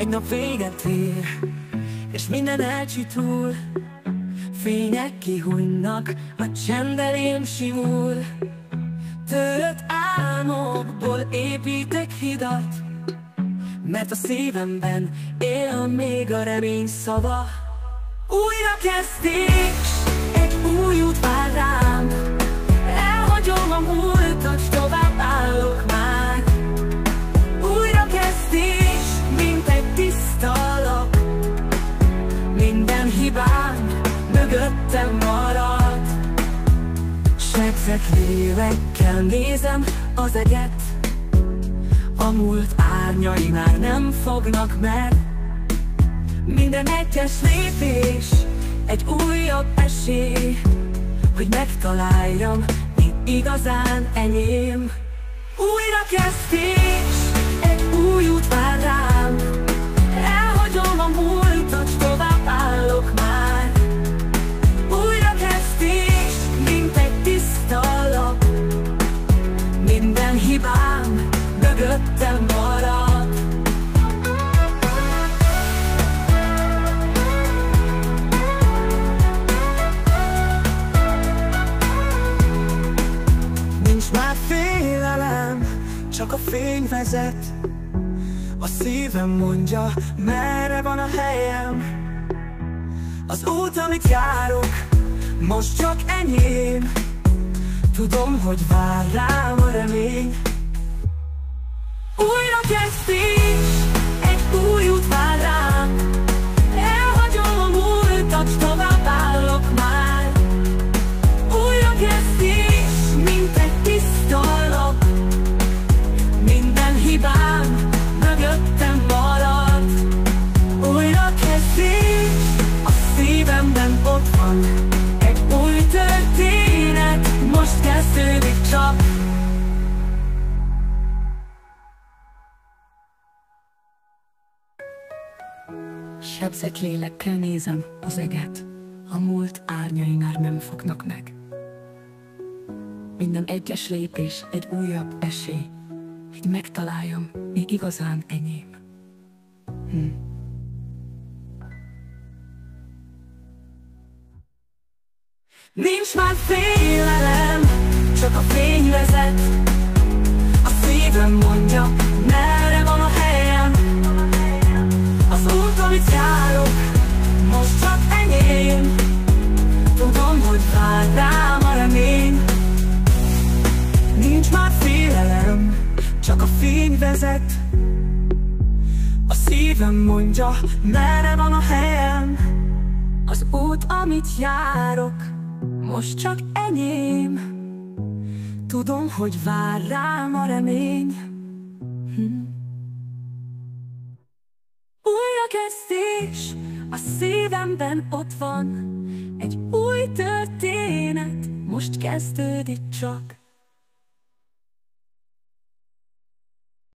egy nap véget ér, és minden elcsitul. Fények kihújnak, a csendelém simul. Tört álmokból építek hidat, mert a szívemben él még a remény szava. Újrakezdés, egy új út vár rám. Elhagyom a múltat, tovább állok már. Újrakezdés, mint egy tiszta lap. Minden hibám mögöttem marad. Sebzett lélekkel nézem az eget, a múlt árnyai már nem fognak meg. Minden egyes lépés egy újabb esély, hogy megtaláljam, mit igazán enyém. Újrakezdés, egy új út vár rám. Elhagyom a múltat, tovább állok már. Újrakezdés, mint egy tiszta lap. Minden hibám mögöttem marad. Már félelem, csak a fény vezet. A szívem mondja, merre van a helyem. Az út, amit járok, most csak enyém. Tudom, hogy vár rám a remény. Újrakezdés, egy új út vár rám. Elhagyom a múltat, tovább állok már. Újrakezdés, mint egy tiszta lap. Minden hibám mögöttem marad. Újrakezdés, a szívemben ott van. Egy új történet most kezdődik csak. Sebzett lélekkel nézem az eget, a múlt árnyai már nem fognak meg. Minden egyes lépés egy újabb esély, hogy megtaláljam, mi igazán enyém. Nincs már félelem, csak a fény vezet. A szívem mondja, merre van a helyem. Az út, amit járok, most csak enyém. Tudom, hogy vár rám a remény. Nincs már félelem, csak a fény vezet. A szívem mondja, merre van a helyem. Az út, amit járok, most csak enyém. Tudom, hogy vár rám a remény. Újrakezdés, a szívemben ott van. Egy új történet most kezdődik csak.